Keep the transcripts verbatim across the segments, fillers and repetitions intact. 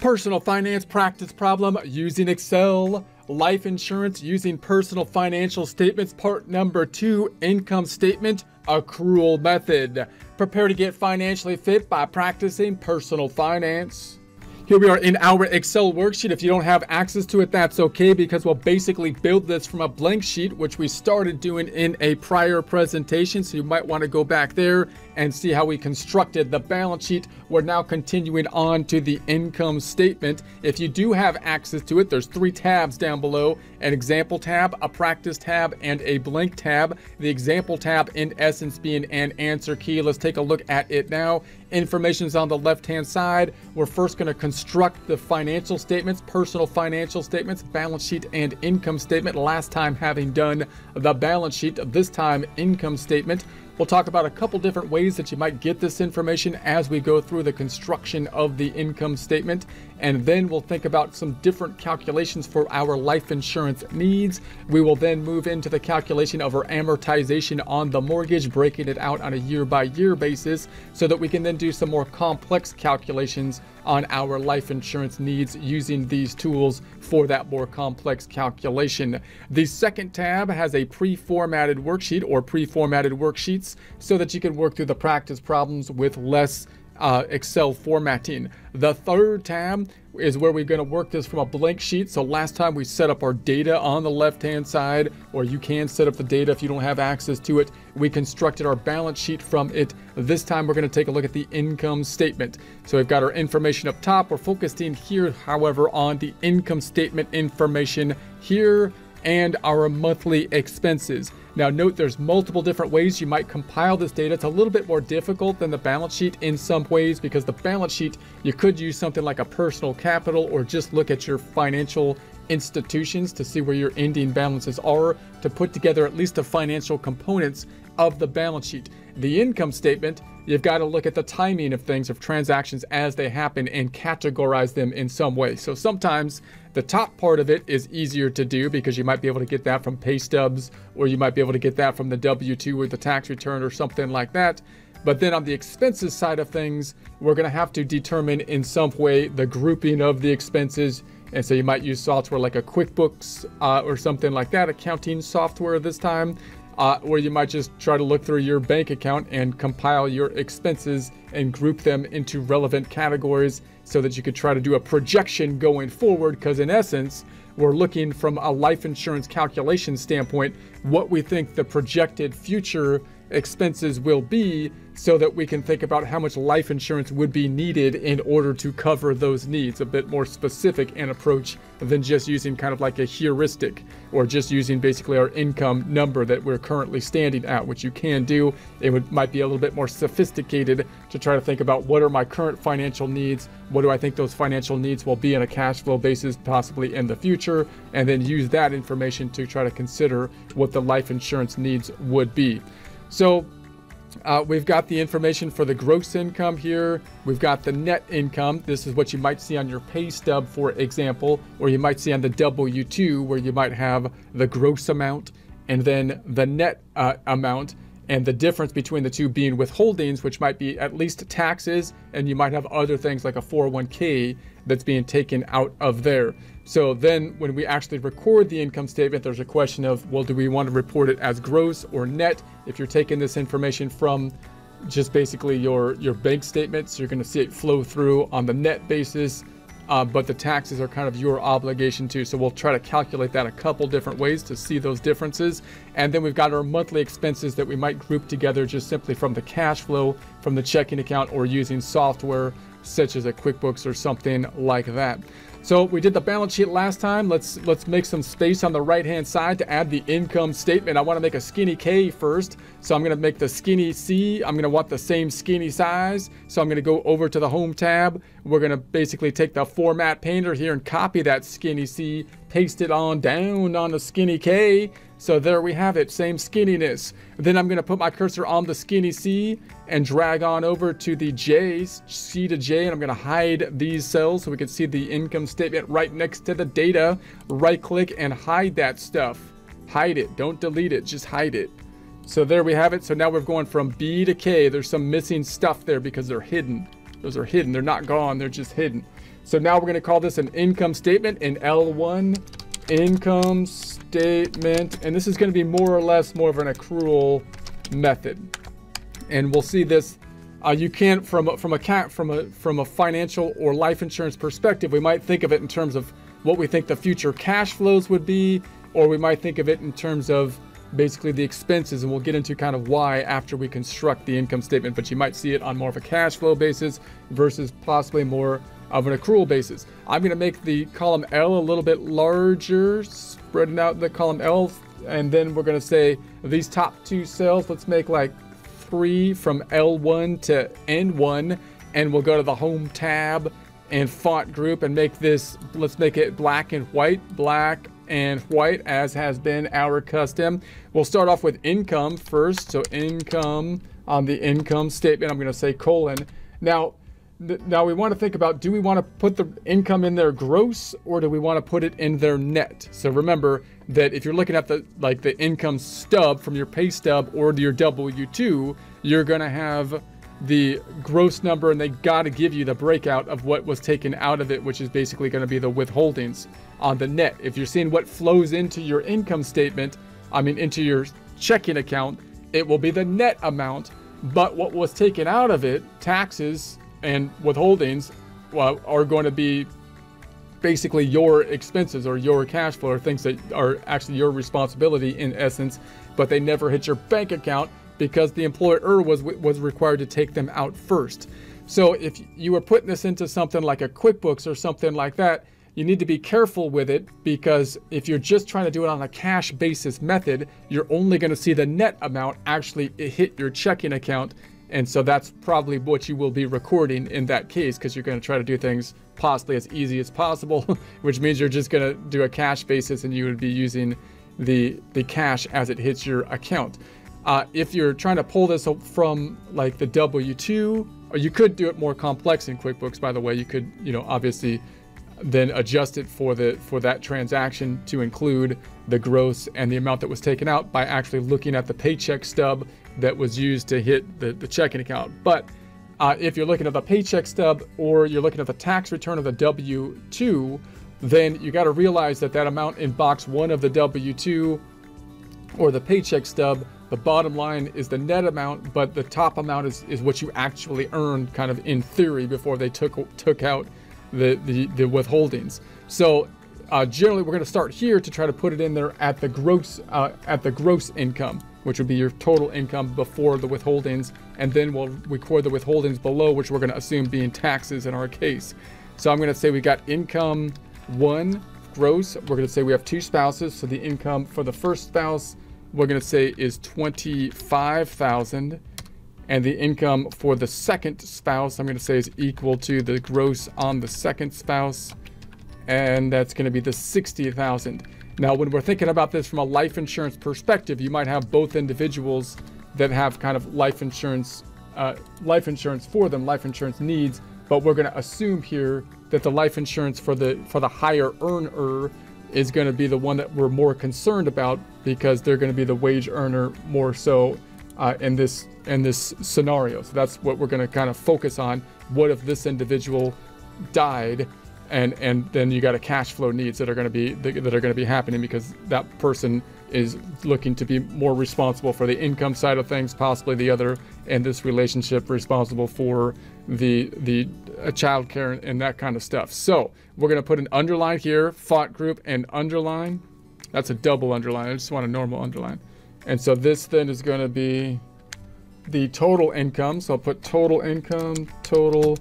personal finance practice problem using Excel, life insurance using personal financial statements, part number two, income statement accrual method. Prepare to get financially fit by practicing personal finance. Here we are in our Excel worksheet. If you don't have access to it, that's okay, because we'll basically build this from a blank sheet, which we started doing in a prior presentation. So you might want to go back there and see how we constructed the balance sheet. We're now continuing on to the income statement. If you do have access to it, there's three tabs down below: an example tab, a practice tab, and a blank tab. The example tab in essence being an answer key. Let's take a look at it now. Information is on the left-hand side. We're first going to construct the financial statements, personal financial statements, balance sheet, and income statement. Last time having done the balance sheet, this time income statement. We'll talk about a couple different ways that you might get this information as we go through the construction of the income statement. And then we'll think about some different calculations for our life insurance needs. We will then move into the calculation of our amortization on the mortgage, breaking it out on a year-by-year basis so that we can then do some more complex calculations on our life insurance needs using these tools for that more complex calculation. The second tab has a pre-formatted worksheet or pre-formatted worksheets so that you can work through the practice problems with less Uh, Excel formatting. The third tab is where we're going to work this from a blank sheet. So last time we set up our data on the left hand side, or you can set up the data if you don't have access to it. We constructed our balance sheet from it. This time we're going to take a look at the income statement. So we've got our information up top. We're focused in here, however, on the income statement information here and our monthly expenses. Now note, there's multiple different ways you might compile this data. It's a little bit more difficult than the balance sheet in some ways, because the balance sheet, you could use something like a personal capital or just look at your financial institutions to see where your ending balances are to put together at least the financial components of the balance sheet. The income statement, you've got to look at the timing of things, of transactions as they happen, and categorize them in some way. So sometimes the top part of it is easier to do because you might be able to get that from pay stubs, or you might be able to get that from the W two or the tax return or something like that. But then on the expenses side of things, we're going to have to determine in some way the grouping of the expenses. And so you might use software like a QuickBooks uh, or something like that, accounting software this time. Uh, or you might just try to look through your bank account and compile your expenses and group them into relevant categories so that you could try to do a projection going forward, because in essence, we're looking from a life insurance calculation standpoint, what we think the projected future expenses will be so that we can think about how much life insurance would be needed in order to cover those needs. A bit more specific an approach than just using kind of like a heuristic, or just using basically our income number that we're currently standing at, which you can do. It would, might be a little bit more sophisticated to try to think about what are my current financial needs, what do I think those financial needs will be on a cash flow basis, possibly in the future, and then use that information to try to consider what the life insurance needs would be. So uh, we've got the information for the gross income here. We've got the net income. This is what you might see on your pay stub, for example, or you might see on the W two, where you might have the gross amount and then the net uh, amount, and the difference between the two being withholdings, which might be at least taxes, and you might have other things like a four oh one K that's being taken out of there. So then when we actually record the income statement, there's a question of, well, do we want to report it as gross or net? If you're taking this information from just basically your, your bank statements, you're going to see it flow through on the net basis, uh, but the taxes are kind of your obligation too. So we'll try to calculate that a couple different ways to see those differences. And then we've got our monthly expenses that we might group together just simply from the cash flow, from the checking account, or using software such as a QuickBooks or something like that. So we did the balance sheet last time. Let's let's make some space on the right-hand side to add the income statement. I want to make a skinny K first. So I'm going to make the skinny C. I'm going to want the same skinny size. So I'm going to go over to the Home tab. We're going to basically take the Format Painter here and copy that skinny C, paste it on down on the skinny K. So there we have it, same skinniness. Then I'm going to put my cursor on the skinny C and drag on over to the J, C to J, and I'm going to hide these cells so we can see the income statement right next to the data. Right click and hide that stuff. Hide it. Don't delete it. Just hide it. So there we have it. So now we're going from B to K. There's some missing stuff there because they're hidden. Those are hidden. They're not gone. They're just hidden. So now we're going to call this an income statement in L one, income statement. And this is going to be more or less more of an accrual method. And we'll see this. Uh, you can, from from a from a from a financial or life insurance perspective, we might think of it in terms of what we think the future cash flows would be, or we might think of it in terms of basically the expenses, and we'll get into kind of why after we construct the income statement. But you might see it on more of a cash flow basis versus possibly more of an accrual basis. I'm going to make the column L a little bit larger, spreading out the column L, and then we're going to say these top two cells, let's make like three from L one to N one, and we'll go to the home tab and font group and make this, let's make it black and white, black and white as has been our custom. We'll start off with income first. So income on the income statement, I'm going to say colon. Now, now we want to think about, do we want to put the income in their gross, or do we want to put it in their net? So remember that if you're looking at the like the income stub from your pay stub or your W two, you're going to have the gross number, and they got to give you the breakout of what was taken out of it, which is basically going to be the withholdings on the net. If you're seeing what flows into your income statement, I mean into your checking account, it will be the net amount, but what was taken out of it, taxes and withholdings, well, are going to be basically your expenses or your cash flow, or things that are actually your responsibility in essence, but they never hit your bank account because the employer was was required to take them out first. So if you were putting this into something like a QuickBooks or something like that, you need to be careful with it, because if you're just trying to do it on a cash basis method, you're only going to see the net amount actually hit your checking account. And so that's probably what you will be recording in that case, because you're going to try to do things possibly as easy as possible, which means you're just going to do a cash basis, and you would be using the, the cash as it hits your account. Uh, if you're trying to pull this up from like the W two, or you could do it more complex in QuickBooks, by the way. You could, you know, obviously then adjust it for the for that transaction to include the gross and the amount that was taken out by actually looking at the paycheck stub that was used to hit the, the checking account. But uh, if you're looking at the paycheck stub, or you're looking at the tax return of the W two, then you got to realize that that amount in box one of the W two or the paycheck stub, the bottom line is the net amount, but the top amount is, is what you actually earned kind of in theory before they took took out the, the, the withholdings. So uh, generally we're going to start here to try to put it in there at the gross, uh, at the gross income, which would be your total income before the withholdings, and then we'll record the withholdings below, which we're going to assume being taxes in our case. So I'm going to say we got income one gross. We're going to say we have two spouses, so the income for the first spouse we're going to say is twenty-five thousand dollars, and the income for the second spouse I'm going to say is equal to the gross on the second spouse, and that's going to be the sixty thousand dollars. Now, when we're thinking about this from a life insurance perspective, you might have both individuals that have kind of life insurance, uh, life insurance for them, life insurance needs. But we're going to assume here that the life insurance for the for the higher earner is going to be the one that we're more concerned about, because they're going to be the wage earner more so uh, in this in this scenario. So that's what we're going to kind of focus on. What if this individual died? And, and then you got a cash flow needs that are going to be that are going to be happening, because that person is looking to be more responsible for the income side of things, possibly the other, and this relationship responsible for the the uh, child care and, and that kind of stuff. So we're going to put an underline here, font group and underline. That's a double underline. I just want a normal underline. And so this then is going to be the total income. So I'll put total income, total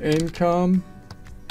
income.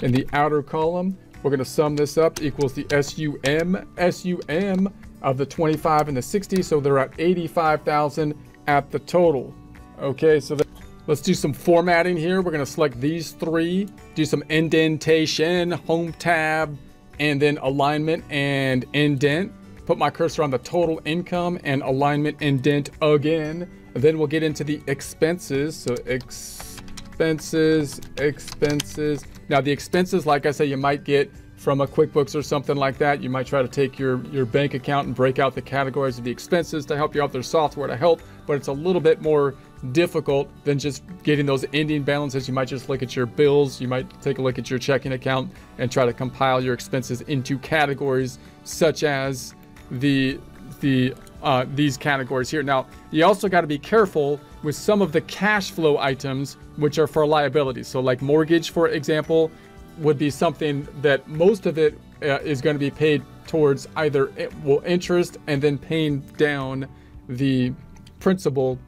In the outer column, we're going to sum this up equals the S U M, S U M of the twenty-five and the sixty. So they're at eighty-five thousand at the total. Okay, so that, let's do some formatting here. We're going to select these three, do some indentation, home tab, and then alignment and indent. Put my cursor on the total income and alignment indent again. And then we'll get into the expenses. So expenses, expenses. Now the expenses, like I say, you might get from a QuickBooks or something like that. You might try to take your, your bank account and break out the categories of the expenses to help you out, their software to help, but it's a little bit more difficult than just getting those ending balances. You might just look at your bills. You might take a look at your checking account and try to compile your expenses into categories such as the, the uh, these categories here. Now, you also got to be careful with some of the cash flow items, which are for liabilities. So like mortgage, for example, would be something that most of it uh, is going to be paid towards either well interest and then paying down the principal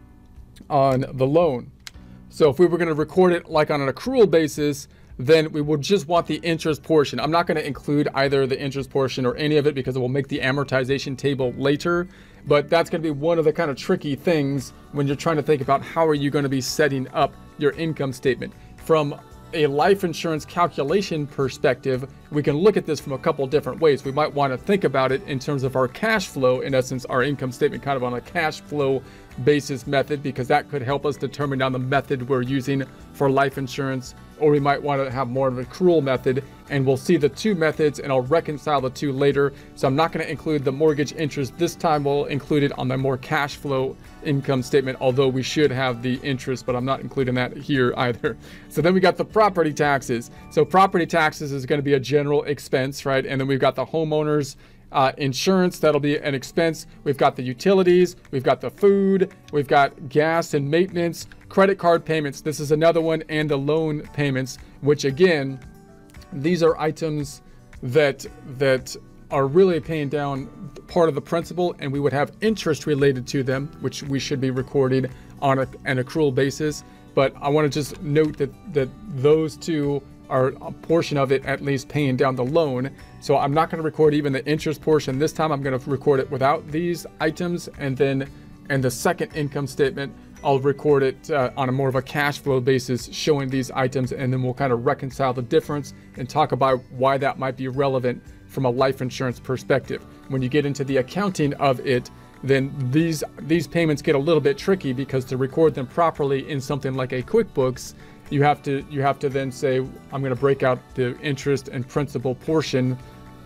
on the loan. So if we were going to record it like on an accrual basis, then we would just want the interest portion. I'm not going to include either the interest portion or any of it because it will make the amortization table later. But that's going to be one of the kind of tricky things when you're trying to think about how are you going to be setting up your income statement. From a life insurance calculation perspective, we can look at this from a couple different ways. We might want to think about it in terms of our cash flow, in essence, our income statement kind of on a cash flow basis method, because that could help us determine down the method we're using for life insurance, or we might want to have more of an accrual method, and we'll see the two methods and I'll reconcile the two later. So I'm not going to include the mortgage interest this time. We'll include it on the more cash flow income statement, although we should have the interest, but I'm not including that here either. So then we got the property taxes. So property taxes is going to be a general expense, right? And then we've got the homeowners Uh, insurance, that'll be an expense. We've got the utilities, we've got the food, we've got gas and maintenance, credit card payments, this is another one, and the loan payments, which again, these are items that that are really paying down part of the principal, and we would have interest related to them, which we should be recording on a, an accrual basis. But I want to just note that that those two are a portion of it, at least paying down the loan. So I'm not going to record even the interest portion this time. I'm going to record it without these items, and then in the second income statement, I'll record it uh, on a more of a cash flow basis, showing these items, and then we'll kind of reconcile the difference and talk about why that might be relevant from a life insurance perspective. When you get into the accounting of it, then these these payments get a little bit tricky, because to record them properly in something like a QuickBooks, you have to you have to then say, I'm going to break out the interest and principal portion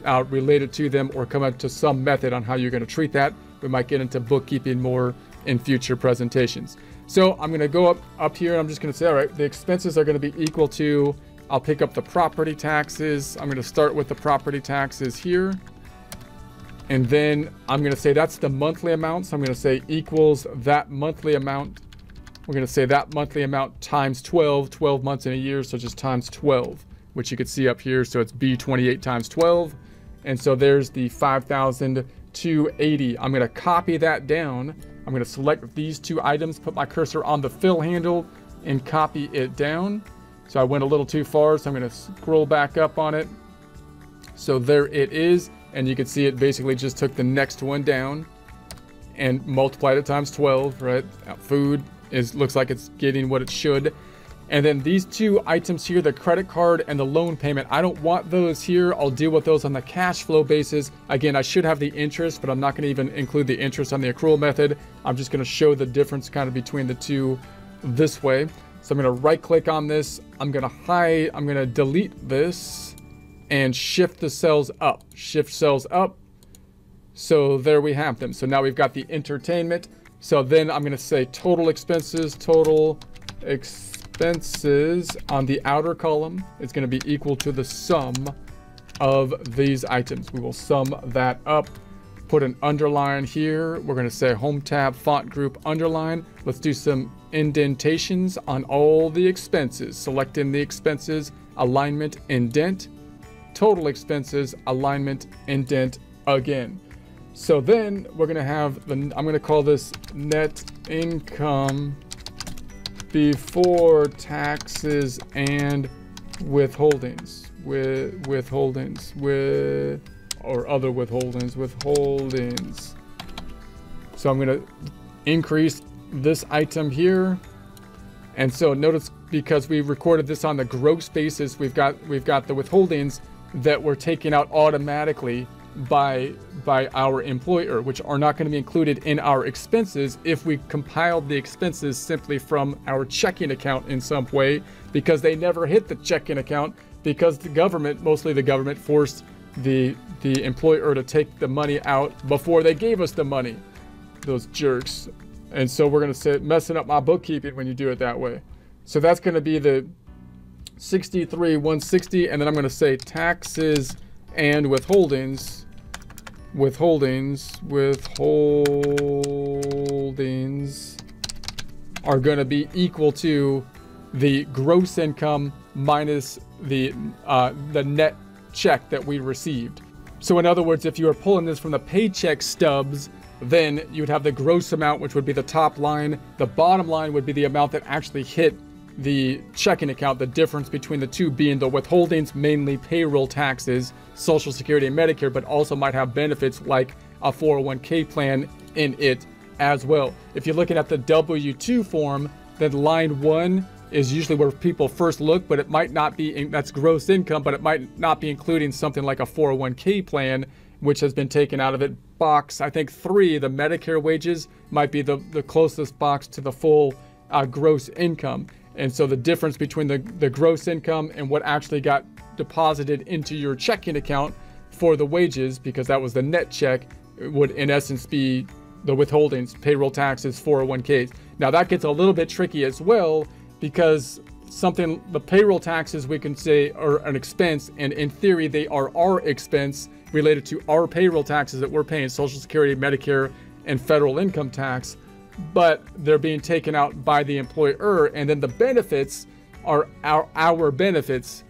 uh, related to them, or come up to some method on how you're going to treat that. We might get into bookkeeping more in future presentations. So I'm going to go up, up here, and I'm just going to say, all right, the expenses are going to be equal to, I'll pick up the property taxes. I'm going to start with the property taxes here. And then I'm going to say that's the monthly amount. So I'm going to say equals that monthly amount. We're going to say that monthly amount times twelve, twelve months in a year, so just times twelve, which you could see up here. So it's B twenty-eight times twelve. And so there's the five thousand two hundred eighty. I'm going to copy that down. I'm going to select these two items, put my cursor on the fill handle, and copy it down. So I went a little too far, so I'm going to scroll back up on it. So there it is. And you can see it basically just took the next one down and multiplied it times twelve, right? Food. It looks like it's getting what it should. And then these two items here, the credit card and the loan payment, I don't want those here. I'll deal with those on the cash flow basis. Again, I should have the interest, but I'm not going to even include the interest on the accrual method. I'm just going to show the difference kind of between the two this way. So I'm going to right click on this. I'm going to hide, I'm going to delete this and shift the cells up, shift cells up. So there we have them. So now we've got the entertainment. So then I'm going to say total expenses, total expenses on the outer column is going to be equal to the sum of these items. We will sum that up, put an underline here. We're going to say home tab, font group, underline. Let's do some indentations on all the expenses. Selecting the expenses, alignment, indent, total expenses, alignment, indent again. So then we're going to have, the, I'm going to call this net income before taxes and withholdings, with withholdings, with, or other withholdings, withholdings. So I'm going to increase this item here. And so notice, because we recorded this on the gross basis, we've got, we've got the withholdings that we're taking out automatically by by our employer, which are not going to be included in our expenses if we compiled the expenses simply from our checking account in some way, because they never hit the checking account. because the government, mostly the government, forced the the employer to take the money out before they gave us the money, those jerks. And so we're going to say, messing up my bookkeeping when you do it that way. So that's going to be the sixty-three one sixty, and then I'm going to say taxes and withholdings, withholdings, withholdings are going to be equal to the gross income minus the uh, the net check that we received. So in other words, if you were pulling this from the paycheck stubs, then you'd have the gross amount, which would be the top line. The bottom line would be the amount that actually hit the checking account, the difference between the two being the withholdings, mainly payroll taxes, Social Security and Medicare, but also might have benefits like a four oh one K plan in it as well. If you're looking at the W two form, then line one is usually where people first look, but it might not be, that's gross income, but it might not be including something like a four oh one K plan, which has been taken out of it. Box, I think three, the Medicare wages might be the, the closest box to the full uh, gross income. And so the difference between the, the gross income and what actually got deposited into your checking account for the wages, because that was the net check, would in essence be the withholdings, payroll taxes, four oh one Ks. Now that gets a little bit tricky as well, because something, the payroll taxes we can say are an expense, and in theory they are our expense related to our payroll taxes that we're paying, Social Security, Medicare, and federal income tax, but they're being taken out by the employer. And then the benefits are our, our benefits,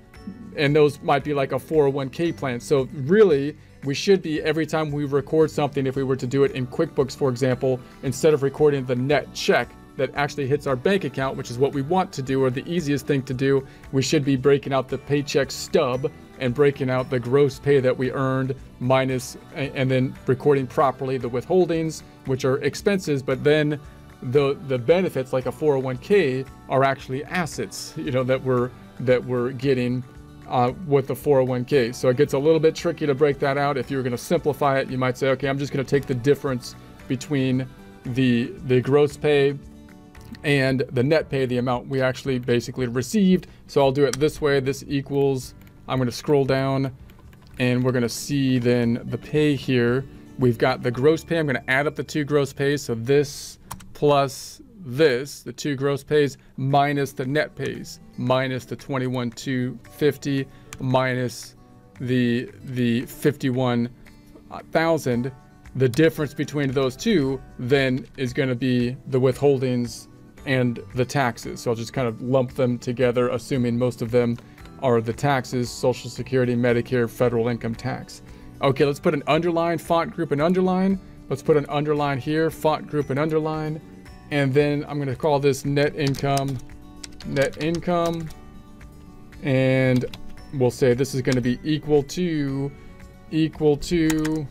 and those might be like a four oh one K plan. So really, we should be, every time we record something, if we were to do it in QuickBooks, for example, instead of recording the net check that actually hits our bank account, which is what we want to do, or the easiest thing to do, we should be breaking out the paycheck stub and breaking out the gross pay that we earned minus, and then recording properly the withholdings, which are expenses, but then the the benefits like a four oh one K are actually assets, you know, that we're that we're getting uh, with the four oh one K. So it gets a little bit tricky to break that out. If you're going to simplify it, you might say, okay, I'm just going to take the difference between the the gross pay and the net pay, the amount we actually basically received. So I'll do it this way. This equals, I'm going to scroll down and we're going to see then the pay here. We've got the gross pay. I'm going to add up the two gross pays. So this plus this, the two gross pays minus the net pays, minus the twenty-one thousand two hundred fifty, minus the, the fifty-one thousand. The difference between those two then is going to be the withholdings and the taxes. So I'll just kind of lump them together, assuming most of them are the taxes, Social Security, Medicare, federal income tax. Okay, let's put an underline, font group and underline. Let's put an underline here, font group and underline. And then I'm gonna call this net income, net income. And we'll say this is gonna be equal to, equal to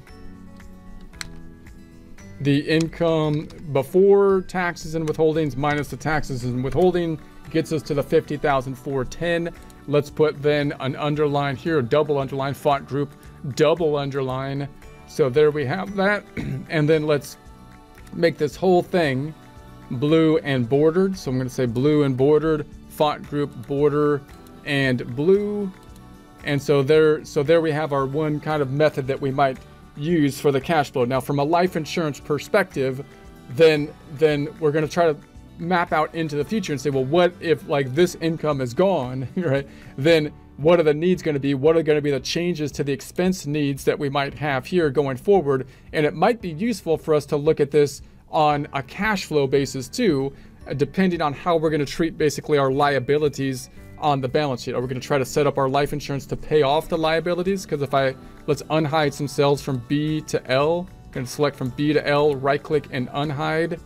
the income before taxes and withholdings minus the taxes and withholding gets us to the fifty thousand four hundred ten. Let's put then an underline here, a double underline, font group, double underline. So there we have that. And then let's make this whole thing blue and bordered. So I'm going to say blue and bordered, font group, border, and blue. And so there, so there we have our one kind of method that we might use for the cash flow. Now, from a life insurance perspective, then then we're going to try to map out into the future and say, well, what if like this income is gone, right? Then what are the needs going to be? What are going to be the changes to the expense needs that we might have here going forward? And it might be useful for us to look at this on a cash flow basis too, depending on how we're going to treat basically our liabilities on the balance sheet. Are we going to try to set up our life insurance to pay off the liabilities? Because if I, let's unhide some cells from B to L, I'm going to select from B to L, right click and unhide.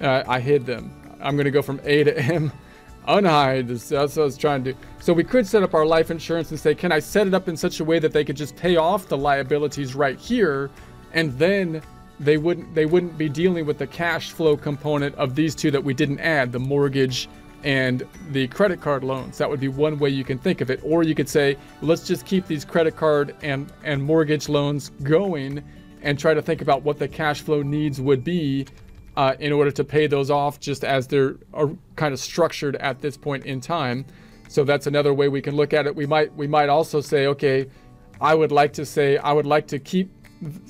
Uh, I hid them. I'm going to go from A to M, unhide. That's what I was trying to do. So we could set up our life insurance and say, can I set it up in such a way that they could just pay off the liabilities right here? And then they wouldn't, they wouldn't be dealing with the cash flow component of these two that we didn't add, the mortgage and the credit card loans. That would be one way you can think of it. Or you could say, let's just keep these credit card and, and mortgage loans going and try to think about what the cash flow needs would be Uh, in order to pay those off, just as they're are kind of structured at this point in time. So that's another way we can look at it. We might we might also say, okay, I would like to say I would like to keep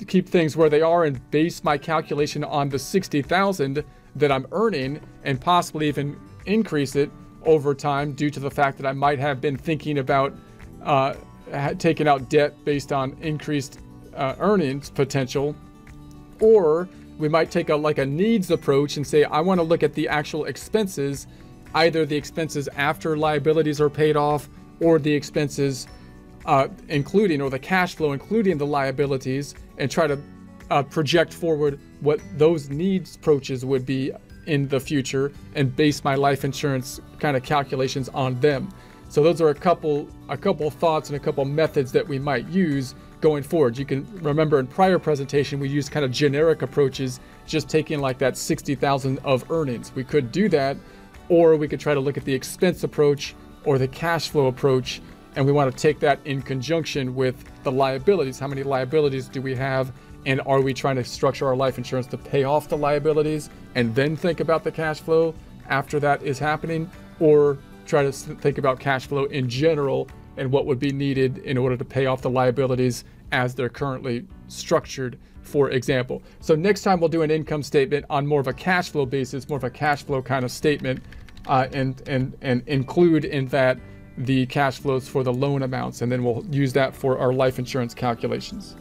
keep things where they are and base my calculation on the sixty thousand that I'm earning, and possibly even increase it over time due to the fact that I might have been thinking about uh, taking out debt based on increased uh, earnings potential. Or we might take a like a needs approach and say, I want to look at the actual expenses, either the expenses after liabilities are paid off, or the expenses uh, including, or the cash flow including the liabilities, and try to uh, project forward what those needs approaches would be in the future, and base my life insurance kind of calculations on them. So those are a couple a couple thoughts and a couple methods that we might use going forward. You can remember in prior presentation, we used kind of generic approaches, just taking like that sixty thousand of earnings. We could do that, or we could try to look at the expense approach or the cash flow approach. And we want to take that in conjunction with the liabilities. How many liabilities do we have? And are we trying to structure our life insurance to pay off the liabilities and then think about the cash flow after that is happening? Or try to think about cash flow in general and what would be needed in order to pay off the liabilities as they're currently structured, for example. So next time we'll do an income statement on more of a cash flow basis, more of a cash flow kind of statement, uh, and, and, and include in that the cash flows for the loan amounts, and then we'll use that for our life insurance calculations.